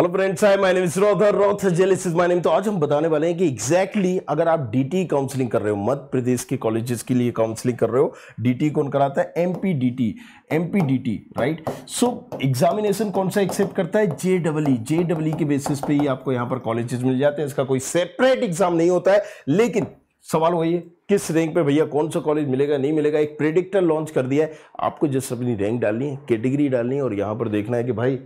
Hello friends, hi, my name is रोथर, रोथर जेलिसिस माय नेम। तो आज हम बताने वाले हैं कि एग्जैक्टली अगर आप डीटी काउंसलिंग कर रहे हो, मध्य प्रदेश के कॉलेजेस के लिए काउंसलिंग कर रहे हो, डीटी कौन कराता है? MP DT, right. So examination कौन सा एक्सेप्ट करता है? जेईई के बेसिस पे ही आपको यहाँ पर कॉलेजेस मिल जाते हैं। इसका कोई सेपरेट एग्जाम नहीं होता है, लेकिन सवाल वही है किस रैंक पे भैया कौन सा कॉलेज मिलेगा नहीं मिलेगा। एक प्रेडिक्टर लॉन्च कर दिया है, आपको जस्ट अपनी रैंक डालनी है, कैटेगरी डालनी है और यहाँ पर देखना है कि भाई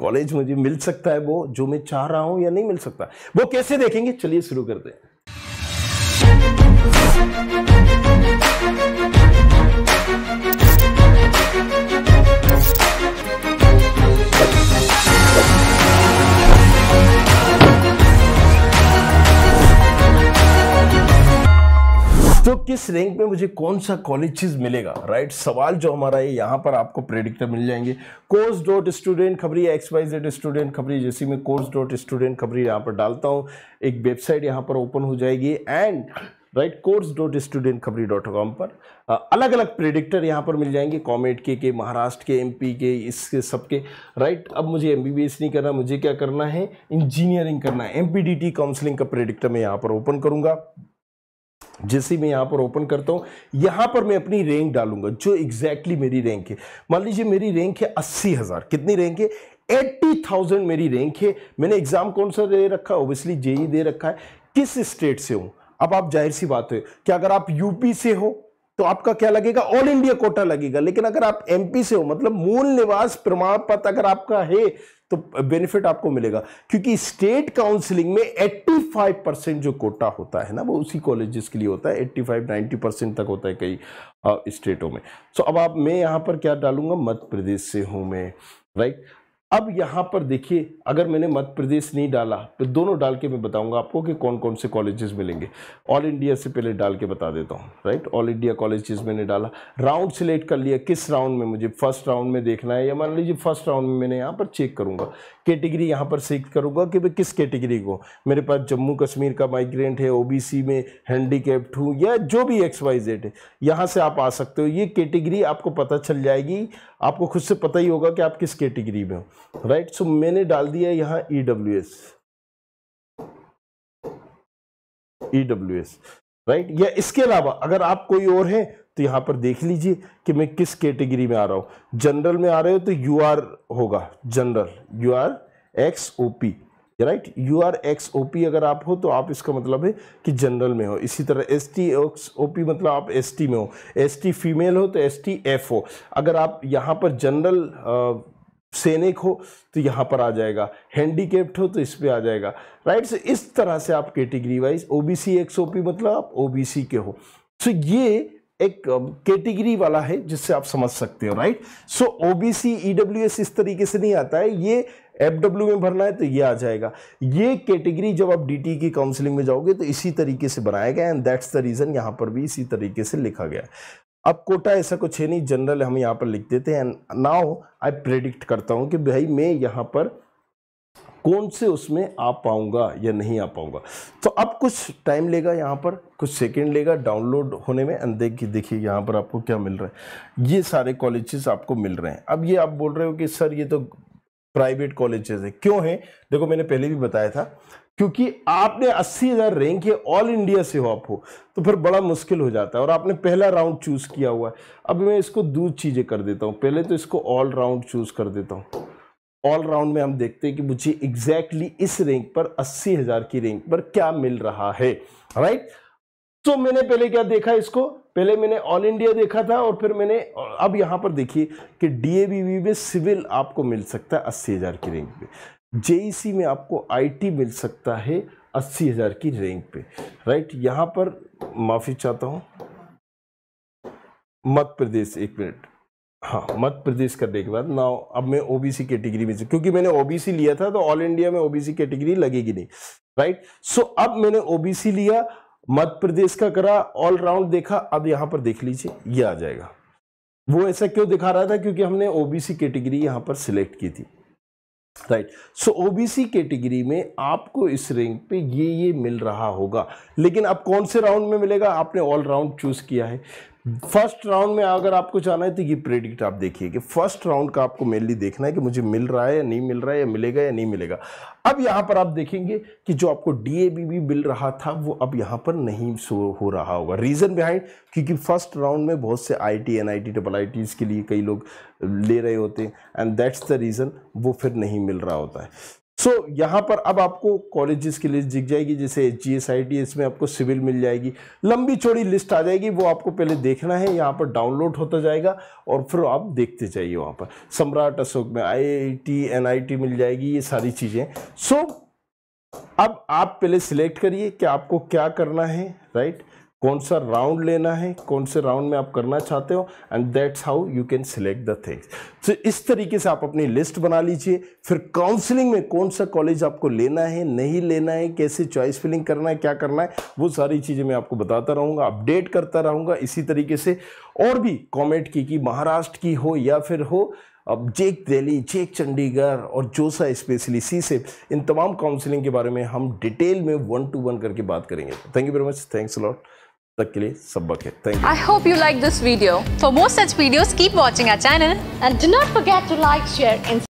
कॉलेज मुझे मिल सकता है वो जो मैं चाह रहा हूं या नहीं मिल सकता। वो कैसे देखेंगे, चलिए शुरू करते हैं। तो किस रैंक में मुझे कौन सा कॉलेज मिलेगा, राइट। सवाल जो हमारा है यहाँ पर आपको प्रेडिक्टर मिल जाएंगे। course.studentkhabri XYZ स्टूडेंट खबरी, जैसे मैं course.studentkhabri यहाँ पर डालता हूँ, एक वेबसाइट यहाँ पर ओपन हो जाएगी एंड राइट course.studentkhabri.com पर अलग अलग प्रेडिक्टर यहाँ पर मिल जाएंगे, कॉमेट के, महाराष्ट्र के, एमपी के, इसके सबके, राइट। अब मुझे एमबीबीएस नहीं करना, मुझे क्या करना है? इंजीनियरिंग करना है। MPDT काउंसलिंग का प्रेडिक्टर मैं यहाँ पर ओपन करूँगा। जैसे मैं यहाँ पर ओपन करता हूँ, यहाँ पर मैं अपनी रैंक डालूंगा जो एग्जैक्टली मेरी रैंक है। मान लीजिए मेरी रैंक है 80,000। कितनी रैंक है? 80,000 मेरी रैंक है। मैंने एग्जाम कौन सा दे रखा है? ओब्वियसली जेईई दे रखा है। किस स्टेट से हूँ? अब आप जाहिर सी बात है कि अगर आप यूपी से हो तो आपका क्या लगेगा? ऑल इंडिया कोटा लगेगा। लेकिन अगर आप एमपी से हो, मतलब मूल निवास प्रमाण पत्र अगर आपका है तो बेनिफिट आपको मिलेगा, क्योंकि स्टेट काउंसलिंग में 85% जो कोटा होता है ना वो उसी कॉलेजेस के लिए होता है। 85-90% तक होता है कई स्टेटों में। सो अब आप मैं यहाँ पर क्या डालूंगा? मध्य प्रदेश से हूँ मैं, राइट। अब यहाँ पर देखिए, अगर मैंने मध्य प्रदेश नहीं डाला तो दोनों डाल के मैं बताऊंगा आपको कि कौन कौन से कॉलेजेस मिलेंगे। ऑल इंडिया से पहले डाल के बता देता हूँ, राइट। ऑल इंडिया कॉलेजेस मैंने डाला, राउंड सेलेक्ट कर लिया। किस राउंड में मुझे फर्स्ट राउंड में देखना है, या मान लीजिए फर्स्ट राउंड में मैंने यहाँ पर चेक करूँगा, कैटेगरी यहाँ पर सेलेक्ट करूँगा कि मैं किस कैटेगरी को, मेरे पास जम्मू कश्मीर का माइग्रेंट है, OBC में हैंडीकैप्ड हूँ, या जो भी XYZ है, यहाँ से आप आ सकते हो। ये कैटेगरी आपको पता चल जाएगी, आपको खुद से पता ही होगा कि आप किस कैटेगरी में हो, राइट। सो मैंने डाल दिया यहाँ EWS, राइट। या इसके अलावा अगर आप कोई और हैं तो यहाँ पर देख लीजिए कि मैं किस कैटेगरी में आ रहा हूँ। जनरल में आ रहे हो तो UR होगा, general UR XOP, right. UR XOP अगर आप हो तो आप, इसका मतलब है कि जनरल में हो। इसी तरह ST XOP मतलब आप ST में हो। ST फीमेल हो तो ST F हो। अगर आप यहाँ पर जनरल सैनिक हो तो यहाँ पर आ जाएगा, हैंडीकैप्ड हो तो इस पर आ जाएगा, राइट। सो इस तरह से आप कैटेगरी वाइज, OBC XOP मतलब आप OBC के हो। सो ये एक कैटेगरी वाला है जिससे आप समझ सकते हो, राइट। सो OBC EWS इस तरीके से नहीं आता है, ये FW में भरना है तो ये आ जाएगा। ये कैटेगरी जब आप DTE की काउंसलिंग में जाओगे तो इसी तरीके से बनाया गया, एंड दैट्स द रीज़न यहाँ पर भी इसी तरीके से लिखा गया। अब कोटा ऐसा कुछ है नहीं, जनरल हम यहाँ पर लिख देते हैं। एंड नाउ आई प्रेडिक्ट करता हूँ कि भाई मैं यहाँ पर कौन से उसमें आ पाऊँगा या नहीं आ पाऊँगा। तो अब कुछ टाइम लेगा, यहाँ पर कुछ सेकंड लेगा डाउनलोड होने में। एंड देखिए यहाँ पर आपको क्या मिल रहा है, ये सारे कॉलेजेस आपको मिल रहे हैं। अब ये आप बोल रहे हो कि सर ये तो प्राइवेट कॉलेजेस है, क्यों है? देखो मैंने पहले भी बताया था, क्योंकि आपने 80,000 रैंक है, ऑल इंडिया से हो आप हो तो फिर बड़ा मुश्किल हो जाता है, और आपने पहला राउंड चूज़ किया हुआ है। अब मैं इसको दो चीज़ें कर देता हूँ, पहले तो इसको ऑल राउंड चूज़ कर देता हूँ। ऑल राउंड में हम देखते हैं कि मुझे एग्जैक्टली इस रैंक पर 80,000 की रैंक पर क्या मिल रहा है, राइट। तो मैंने पहले क्या देखा, इसको पहले मैंने ऑल इंडिया देखा था, और फिर मैंने अब यहाँ पर देखिए कि DAVV में सिविल आपको मिल सकता है 80,000 की रैंक पे, JEC में आपको IT मिल सकता है 80,000 की रैंक पे, राइट। यहाँ पर माफ़ी चाहता हूँ, मध्य प्रदेश, एक मिनट, हाँ मध्य प्रदेश करने के बाद ना अब मैं OBC कैटेगरी में, क्योंकि मैंने OBC लिया था तो ऑल इंडिया में OBC कैटेगरी लगेगी नहीं, राइट। सो अब मैंने OBC लिया, मध्य प्रदेश का करा, ऑल राउंड देखा। अब यहाँ पर देख लीजिए ये आ जाएगा। वो ऐसा क्यों दिखा रहा था? क्योंकि हमने OBC कैटेगरी यहाँ पर सिलेक्ट की थी, राइट। सो OBC कैटेगरी में आपको इस रैंक पे ये मिल रहा होगा, लेकिन अब कौन से राउंड में मिलेगा? आपने ऑल राउंड चूज किया है। फर्स्ट राउंड में अगर आपको जाना है तो ये प्रेडिक्ट आप देखिए कि फर्स्ट राउंड का आपको मेनली देखना है कि मुझे मिल रहा है या नहीं मिल रहा है, या मिलेगा या नहीं मिलेगा। अब यहाँ पर आप देखेंगे कि जो आपको DAVV मिल रहा था वो अब यहाँ पर नहीं हो रहा होगा। रीज़न बिहाइंड क्योंकि फर्स्ट राउंड में बहुत से IIT NIT IITs के लिए कई लोग ले रहे होते हैं, एंड दैट्स द रीज़न वो फिर नहीं मिल रहा होता है। सो यहाँ पर अब आपको कॉलेजेस की लिस्ट दिख जाएगी, जैसे HGSITS में आपको सिविल मिल जाएगी, लंबी चौड़ी लिस्ट आ जाएगी। वो आपको पहले देखना है, यहाँ पर डाउनलोड होता जाएगा और फिर आप देखते जाइए। वहाँ पर सम्राट अशोक में IIT NIT मिल जाएगी, ये सारी चीज़ें। सो अब आप पहले सिलेक्ट करिए कि आपको क्या करना है, राइट, कौन सा राउंड लेना है, कौन से राउंड में आप करना चाहते हो, and that's how you can select the things. तो इस तरीके से आप अपनी लिस्ट बना लीजिए। फिर काउंसलिंग में कौन सा कॉलेज आपको लेना है, नहीं लेना है, कैसे चॉइस फिलिंग करना है, क्या करना है, वो सारी चीज़ें मैं आपको बताता रहूँगा, अपडेट करता रहूँगा इसी तरीके से। और भी कॉमेंट की कि महाराष्ट्र की हो या फिर हो अब JEC दिल्ली, JEC चंडीगढ़ और जोसा स्पेशली CSEP, इन तमाम काउंसलिंग के बारे में हम डिटेल में 1-to-1 करके बात करेंगे। Thank you very much, thanks a lot. तक के लिए सब बक है, thank you. I hope you like this video. For more such videos keep watching our channel and do not forget to like, share and